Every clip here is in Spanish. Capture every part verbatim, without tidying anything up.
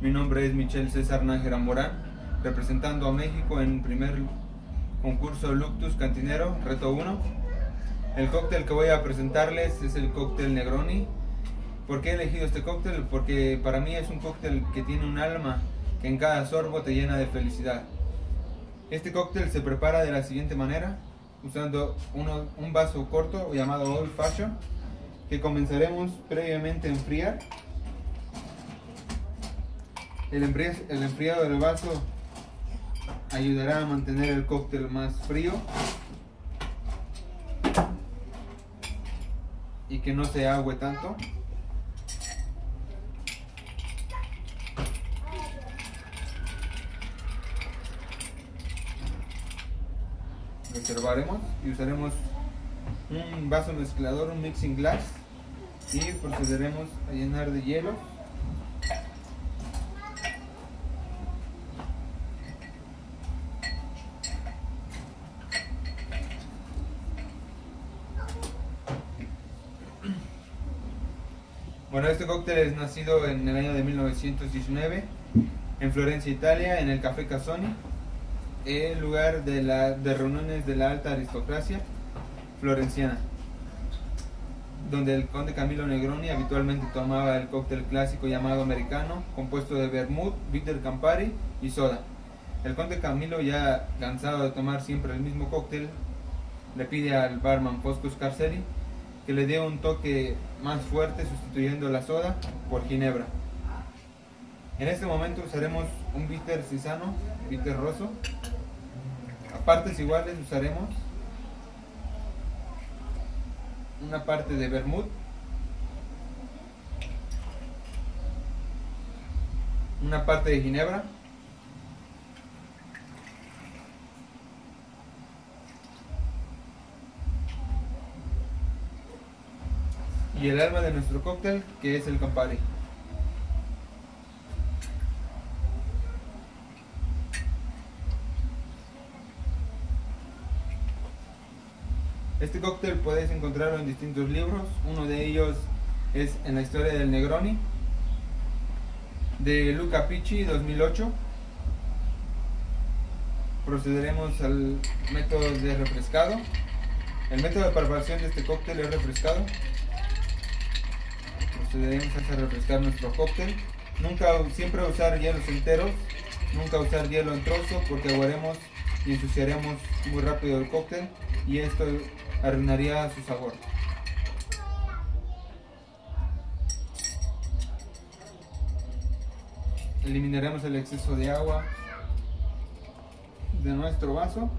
Mi nombre es Michel César Nájera Morán, representando a México en primer concurso Luctus Cantinero, reto uno. El cóctel que voy a presentarles es el cóctel Negroni. ¿Por qué he elegido este cóctel? Porque para mí es un cóctel que tiene un alma, que en cada sorbo te llena de felicidad. Este cóctel se prepara de la siguiente manera, usando uno, un vaso corto llamado Old Fashioned, que comenzaremos previamente a enfriar. El enfriado del vaso ayudará a mantener el cóctel más frío y que no se ague tanto. Reservaremos y usaremos un vaso mezclador, un mixing glass, y procederemos a llenar de hielo. Bueno, este cóctel es nacido en el año de mil novecientos diecinueve en Florencia, Italia, en el Café Casoni, el lugar de, la, de reuniones de la alta aristocracia florenciana, donde el conde Camilo Negroni habitualmente tomaba el cóctel clásico llamado americano, compuesto de vermouth, bitter Campari y soda. El conde Camilo, ya cansado de tomar siempre el mismo cóctel, le pide al barman Fosco Scarselli que le dé un toque más fuerte, sustituyendo la soda por ginebra. En este momento usaremos un bitter sisano, bitter rosso. A partes iguales usaremos una parte de vermouth, una parte de ginebra, y el alma de nuestro cóctel, que es el Campari. Este cóctel puedes encontrarlo en distintos libros. Uno de ellos es En la historia del Negroni, de Luca Picchi, dos mil ocho. Procederemos al método de refrescado. El método de preparación de este cóctel es refrescado. Procederemos a refrescar nuestro cóctel. Nunca, siempre usar hielos enteros, nunca usar hielo en trozo, porque aguaremos y ensuciaremos muy rápido el cóctel y esto arruinaría su sabor. Eliminaremos el exceso de agua de nuestro vaso.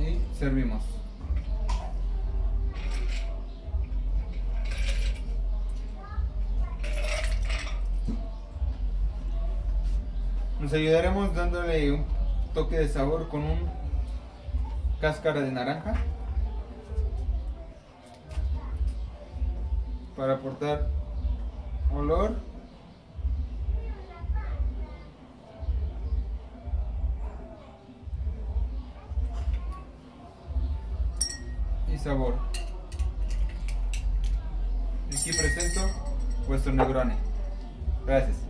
Y servimos. Nos ayudaremos dándole un toque de sabor con una cáscara de naranja para aportar olor y sabor. Aquí presento vuestro Negroni. Gracias.